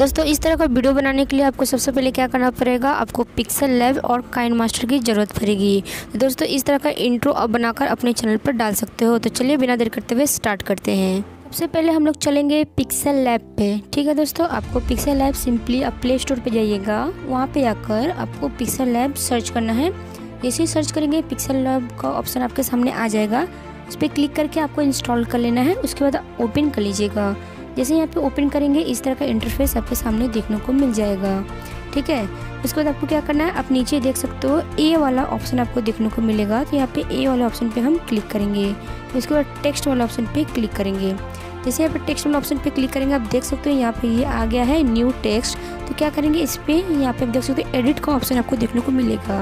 दोस्तों इस तरह का वीडियो बनाने के लिए आपको सबसे पहले क्या करना पड़ेगा, आपको पिक्सल लैब और काइनमास्टर की ज़रूरत पड़ेगी। दोस्तों इस तरह का इंट्रो आप बनाकर अपने चैनल पर डाल सकते हो। तो चलिए बिना देर करते हुए स्टार्ट करते हैं। सबसे पहले हम लोग चलेंगे पिक्सल लैब पे। ठीक है दोस्तों, आपको पिक्सल लैब सिंपली आप प्ले स्टोर पर जाइएगा, वहाँ पर आकर आपको पिक्सल लैब सर्च करना है। जैसे ही सर्च करेंगे पिक्सल लैब का ऑप्शन आपके सामने आ जाएगा, उस पर क्लिक करके आपको इंस्टॉल कर लेना है। उसके बाद ओपन कर लीजिएगा। जैसे यहाँ पे ओपन करेंगे इस तरह का इंटरफेस आपके सामने देखने को मिल जाएगा। ठीक है, उसके बाद आपको क्या करना है, आप नीचे देख सकते हो ए वाला ऑप्शन आपको देखने को मिलेगा। तो यहाँ पे ए वाले ऑप्शन पे हम क्लिक करेंगे। तो उसके बाद टेक्स्ट वाला ऑप्शन पे क्लिक करेंगे। जैसे यहाँ पे टेक्स्ट वाला ऑप्शन पे क्लिक करेंगे आप देख सकते हो यहाँ पे ये आ गया है न्यू टेक्स्ट। तो क्या करेंगे इस पर यहाँ पे आप देख सकते हो एडिट का ऑप्शन आपको देखने को मिलेगा।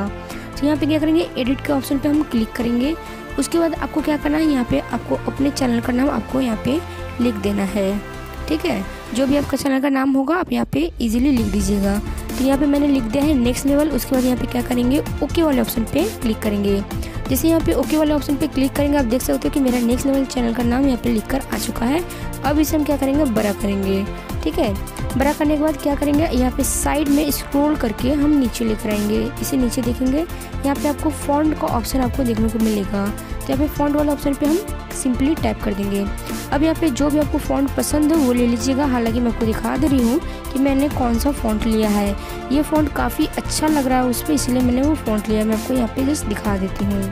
तो यहाँ पे क्या करेंगे एडिट के ऑप्शन पे हम क्लिक करेंगे। उसके बाद आपको क्या करना है, यहाँ पे आपको अपने चैनल का नाम आपको यहाँ पे लिख देना है। ठीक है, जो भी आपका चैनल का नाम होगा आप यहाँ पे इजीली लिख दीजिएगा। तो यहाँ पे मैंने लिख दिया है नेक्स्ट लेवल। उसके बाद यहाँ पे क्या करेंगे, ओके वाले ऑप्शन पे क्लिक करेंगे। जैसे यहाँ पे ओके वाले ऑप्शन पे क्लिक करेंगे आप देख सकते हो कि मेरा नेक्स्ट लेवल चैनल का नाम यहाँ पे लिख कर आ चुका है। अब इसे हम क्या करेंगे, बड़ा करेंगे। ठीक है, बड़ा करने के बाद क्या करेंगे, यहाँ पे साइड में स्क्रॉल करके हम नीचे लेकर आएंगे। इसे नीचे देखेंगे यहाँ पे आपको फॉन्ट का ऑप्शन आपको देखने को मिलेगा। तो यहाँ पे फॉन्ट वाला ऑप्शन पे हम सिंपली टाइप कर देंगे। अब यहाँ पे जो भी आपको फॉन्ट पसंद हो वो ले लीजिएगा। हालांकि मैं आपको दिखा दे रही हूँ कि मैंने कौन सा फॉन्ट लिया है। ये फॉन्ट काफ़ी अच्छा लग रहा है उस पर, इसलिए मैंने वो फॉन्ट लिया है। मैं आपको यहाँ पे जस्ट दिखा देती हूँ,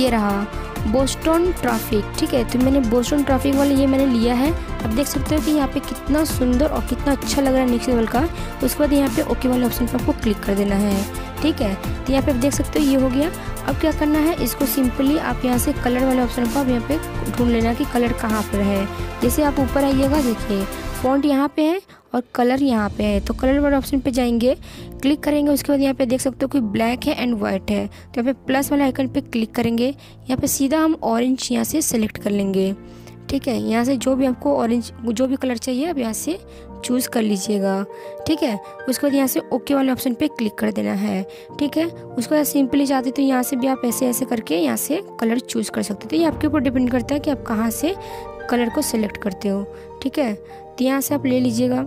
ये रहा बोस्टन ट्रैफिक। ठीक है, तो मैंने बोस्टन ट्रैफिक वाला ये मैंने लिया है। अब देख सकते हो कि यहाँ पे कितना सुंदर और कितना अच्छा लग रहा है नेक्स्ट लेवल का। उसके बाद यहाँ पे ओके वाले ऑप्शन पर आपको क्लिक कर देना है। ठीक है, तो यहाँ पे आप देख सकते हो ये हो गया। अब क्या करना है, इसको सिंपली आप यहाँ से कलर वाले ऑप्शन को आप यहाँ पे ढूंढ लेना कि कलर कहाँ पर है। जैसे आप ऊपर आइएगा, देखिए फॉन्ट यहाँ पे है और कलर यहाँ पे है। तो कलर वाले ऑप्शन पे जाएंगे, क्लिक करेंगे। उसके बाद यहाँ पे देख सकते हो कि ब्लैक है एंड वाइट है। तो यहाँ पे प्लस वाले आइकन पे क्लिक करेंगे। यहाँ पे सीधा हम ऑरेंज यहाँ से सेलेक्ट कर लेंगे। ठीक है, यहाँ से जो भी आपको ऑरेंज जो भी कलर चाहिए आप यहाँ से चूज़ कर लीजिएगा। ठीक है, उसके बाद यहाँ से ओके वाले ऑप्शन पे क्लिक कर देना है। ठीक है, उसके बाद सिंपली चाहते तो यहाँ से भी आप ऐसे ऐसे करके यहाँ से कलर चूज़ कर सकते हो। तो ये आपके ऊपर डिपेंड करता है कि आप कहाँ से कलर को सिलेक्ट करते हो। ठीक है, तो यहाँ से आप ले लीजिएगा।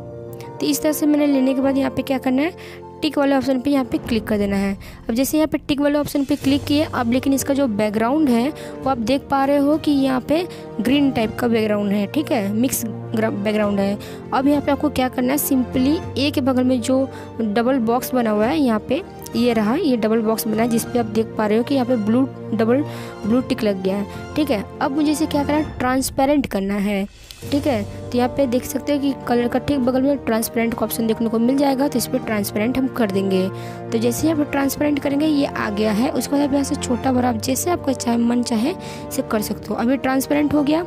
तो इस तरह से मैंने लेने के बाद यहाँ पे क्या करना है, टिक वाले ऑप्शन पे यहाँ पे क्लिक कर देना है। अब जैसे यहाँ पे टिक वाले ऑप्शन पे क्लिक किए अब लेकिन इसका जो बैकग्राउंड है वो आप देख पा रहे हो कि यहाँ पे ग्रीन टाइप का बैकग्राउंड है। ठीक है, मिक्स बैकग्राउंड है। अब यहाँ पे आपको क्या करना है, सिंपली ए के बगल में जो डबल बॉक्स बना हुआ है यहाँ पे ये रहा, ये डबल बॉक्स बना है जिसपे आप देख पा रहे हो कि यहाँ पे डबल ब्लू टिक लग गया है। ठीक है, अब मुझे इसे क्या करना है, ट्रांसपेरेंट करना है। ठीक है, तो यहाँ पे देख सकते हो कि कलर का ठीक बगल में ट्रांसपेरेंट का ऑप्शन देखने को मिल जाएगा। तो इस पर ट्रांसपेरेंट हम कर देंगे। तो जैसे ही आप ट्रांसपेरेंट करेंगे ये आ गया है। उसके बाद आप यहाँ से छोटा बड़ा आप जैसे आपका चाहे मन चाहे इसे कर सकते हो। अभी ट्रांसपेरेंट हो गया।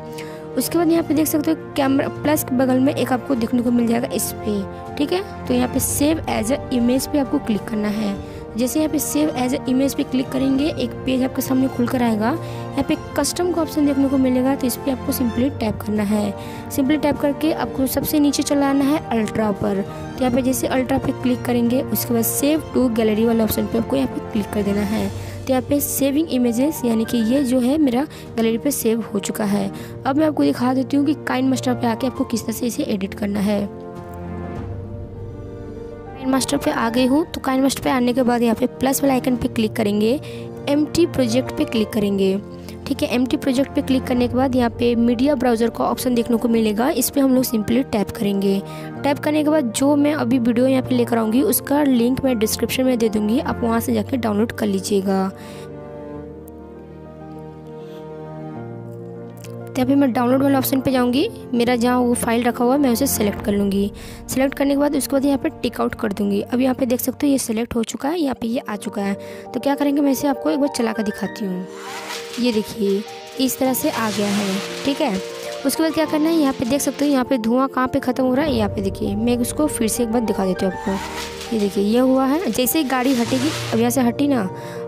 उसके बाद यहाँ पे देख सकते हो कैमरा प्लस के बगल में एक आपको देखने को मिल जाएगा इस पर। ठीक है, तो यहाँ पे सेव एज अ इमेज पे आपको क्लिक करना है। जैसे यहाँ पे सेव एज अ इमेज पे क्लिक करेंगे एक पेज आपके सामने खुल कर आएगा। यहाँ पे कस्टम का ऑप्शन देखने को मिलेगा। तो इस पर आपको सिंपली टैप करना है। सिंपली टैप करके आपको सबसे नीचे चला आना है अल्ट्रा पर। तो यहाँ पे जैसे अल्ट्रा पे क्लिक करेंगे उसके बाद सेव टू गैलरी वाले ऑप्शन पे आपको यहाँ पे क्लिक कर देना है। तो यहाँ पे सेविंग इमेजेस यानी कि ये जो है मेरा गैलरी पे सेव हो चुका है। अब मैं आपको दिखा देती हूँ कि काइनमास्टर पे आके आपको किस तरह से इसे एडिट करना है। काइनमास्टर पे आ गई हूँ। तो काइनमास्टर पे आने के बाद यहाँ पे प्लस वाला आइकन पे क्लिक करेंगे, एम्प्टी प्रोजेक्ट पे क्लिक करेंगे। ठीक है, एम्प्टी प्रोजेक्ट पे क्लिक करने के बाद यहाँ पे मीडिया ब्राउज़र का ऑप्शन देखने को मिलेगा। इस पर हम लोग सिंपली टैप करेंगे। टैप करने के बाद जो मैं अभी वीडियो यहाँ पे लेकर आऊँगी उसका लिंक मैं डिस्क्रिप्शन में दे दूँगी, आप वहाँ से जाके डाउनलोड कर लीजिएगा। तो यहाँ पे मैं डाउनलोड वाले ऑप्शन पे जाऊँगी, मेरा जहाँ वो फाइल रखा हुआ है मैं उसे सेलेक्ट कर लूँगी। सेलेक्ट करने के बाद उसके बाद यहाँ पे टिक आउट कर दूँगी। अब यहाँ पे देख सकते हो ये सेलेक्ट हो चुका है, यहाँ पे ये आ चुका है। तो क्या करेंगे, मैं इसे आपको एक बार चला कर दिखाती हूँ। ये देखिए इस तरह से आ गया है। ठीक है, उसके बाद क्या करना है, यहाँ पर देख सकते हो यहाँ पर धुआँ कहाँ पर ख़त्म हो रहा है यहाँ पर देखिए। मैं उसको फिर से एक बार दिखा देती हूँ आपको। ये देखिए ये हुआ है। जैसे ही गाड़ी हटेगी, अब यहाँ से हटी ना,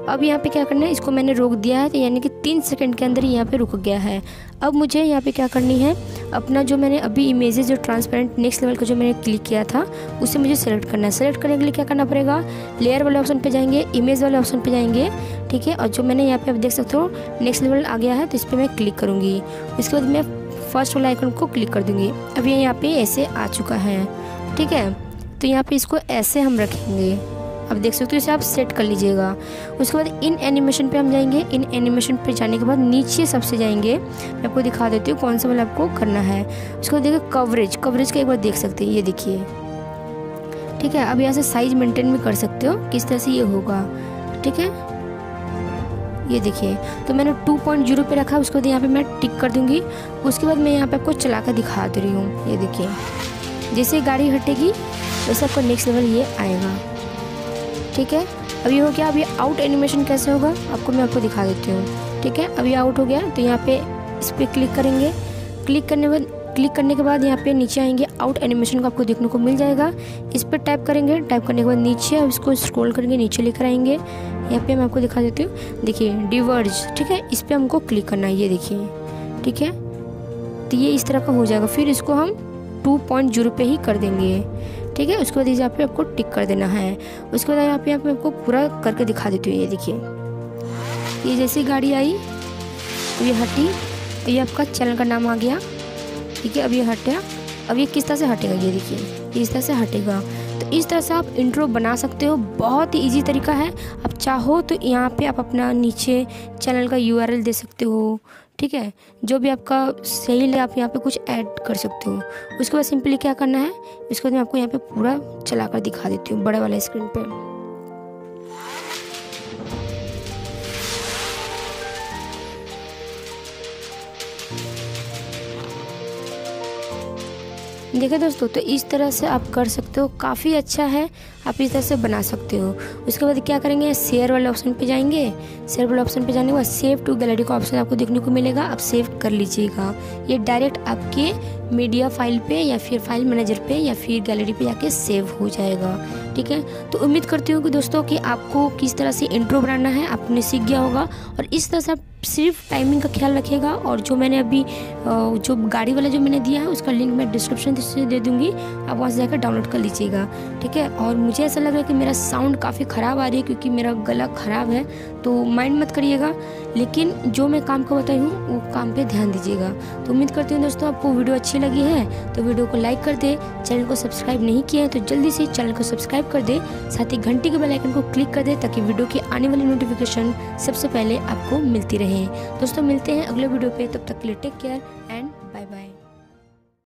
अब यहाँ पे क्या करना है, इसको मैंने रोक दिया है। तो यानी कि 3 सेकंड के अंदर यहाँ पे रुक गया है। अब मुझे यहाँ पे क्या करनी है, अपना जो मैंने अभी इमेजेस जो ट्रांसपेरेंट नेक्स्ट लेवल का जो मैंने क्लिक किया था उसे मुझे सेलेक्ट करना है। सेलेक्ट करने के लिए क्या करना पड़ेगा, लेयर वाले ऑप्शन पे जाएंगे, इमेज वाले ऑप्शन पे जाएंगे। ठीक है, और जो मैंने यहाँ पे आप देख सकते हो नेक्स्ट लेवल आ गया है तो इस पर मैं क्लिक करूँगी। इसके बाद मैं फर्स्ट वाला आइकन को क्लिक कर दूंगी। अब ये यहाँ पे ऐसे आ चुका है, ठीक है। तो यहाँ पे इसको ऐसे हम रखेंगे, अब देख सकते हो, इसे आप सेट कर लीजिएगा। उसके बाद इन एनिमेशन पे हम जाएंगे। इन एनिमेशन पे जाने के बाद नीचे सबसे जाएंगे, मैं आपको दिखा देती हूँ कौन सा वाला आपको करना है। उसके बाद देखिए कवरेज, कवरेज का एक बार देख सकते हैं, ये देखिए, ठीक है। अब यहाँ से साइज मेंटेन भी कर सकते हो किस तरह से ये होगा, ठीक है। ये देखिए, तो मैंने 2.0 पे रखा, उसके बाद यहाँ पे मैं टिक कर दूँगी। उसके बाद मैं यहाँ पे आपको चला कर दिखा दे रही हूँ, ये देखिए, जैसे गाड़ी हटेगी वैसे आपको नेक्स्ट लेवल ये आएगा, ठीक है। अब ये हो गया। अब ये आउट एनिमेशन कैसे होगा आपको मैं आपको दिखा देती हूँ, ठीक है। अब ये आउट हो गया, तो यहाँ पे इस पर क्लिक करेंगे। क्लिक करने के बाद यहाँ पे नीचे आएंगे, आउट एनिमेशन को आपको देखने को मिल जाएगा। इस पर टाइप करेंगे, टाइप करने के बाद नीचे, अब इसको स्क्रॉल करके नीचे लेकर आएंगे। यहाँ पे मैं आपको दिखा देती हूँ, देखिए डिवर्ज, ठीक है। इस पर हमको क्लिक करना है, ये देखिए, ठीक है। तो ये इस तरह का हो जाएगा, फिर इसको हम 2.0 पे ही कर देंगे, ठीक है। उसके बाद यहाँ पे आपको टिक कर देना है। उसके बाद यहाँ पे आपको पूरा करके दिखा देती हूँ, ये देखिए। ये जैसी गाड़ी आई, ये हटी, तो ये आपका चैनल का नाम आ गया, ठीक है। अब ये हटा, अब ये किस तरह से हटेगा, ये देखिए, ये इस तरह से हटेगा। तो इस तरह से आप इंट्रो बना सकते हो, बहुत ही ईजी तरीका है। आप चाहो तो यहाँ पे आप अपना नीचे चैनल का URL दे सकते हो, ठीक है, जो भी आपका सही लगे आप यहाँ पे कुछ ऐड कर सकते हो। उसके बाद सिंपली क्या करना है, इसको मैं आपको यहाँ पे पूरा चला कर दिखा देती हूँ बड़े वाले स्क्रीन पर। देखिए दोस्तों, तो इस तरह से आप कर सकते हो, काफ़ी अच्छा है, आप इस तरह से बना सकते हो। उसके बाद क्या करेंगे, शेयर वाले ऑप्शन पे जाएंगे। शेयर वाले ऑप्शन पे जाने के बाद सेव टू गैलरी का ऑप्शन आपको देखने को मिलेगा, आप सेव कर लीजिएगा। ये डायरेक्ट आपके मीडिया फाइल पे या फिर फाइल मैनेजर पे या फिर गैलरी पे जाके सेव हो जाएगा, ठीक है। तो उम्मीद करती हूँ कि दोस्तों कि आपको किस तरह से इंट्रो बनाना है आपने सीख गया होगा। और इस तरह से आप सिर्फ टाइमिंग का ख्याल रखिएगा। और जो मैंने अभी जो गाड़ी वाला जो मैंने दिया है उसका लिंक मैं डिस्क्रिप्शन से दे दूँगी, आप वहाँ से जाकर डाउनलोड कर लीजिएगा, ठीक है। और मुझे ऐसा लग रहा है कि मेरा साउंड काफ़ी ख़राब आ रही है क्योंकि मेरा गला ख़राब है, तो माइंड मत करिएगा, लेकिन जो मैं काम को बताई हूँ वो काम पर ध्यान दीजिएगा। तो उम्मीद करती हूँ दोस्तों आपको वीडियो अच्छी लगी है, तो वीडियो को लाइक कर दे। चैनल को सब्सक्राइब नहीं किया है तो जल्दी से चैनल को सब्सक्राइब कर दे, साथ ही घंटी के बेल आइकन को क्लिक कर दे ताकि वीडियो की आने वाली नोटिफिकेशन सबसे पहले आपको मिलती रहे। दोस्तों मिलते हैं अगले वीडियो पे, तब तक के लिए टेक केयर एंड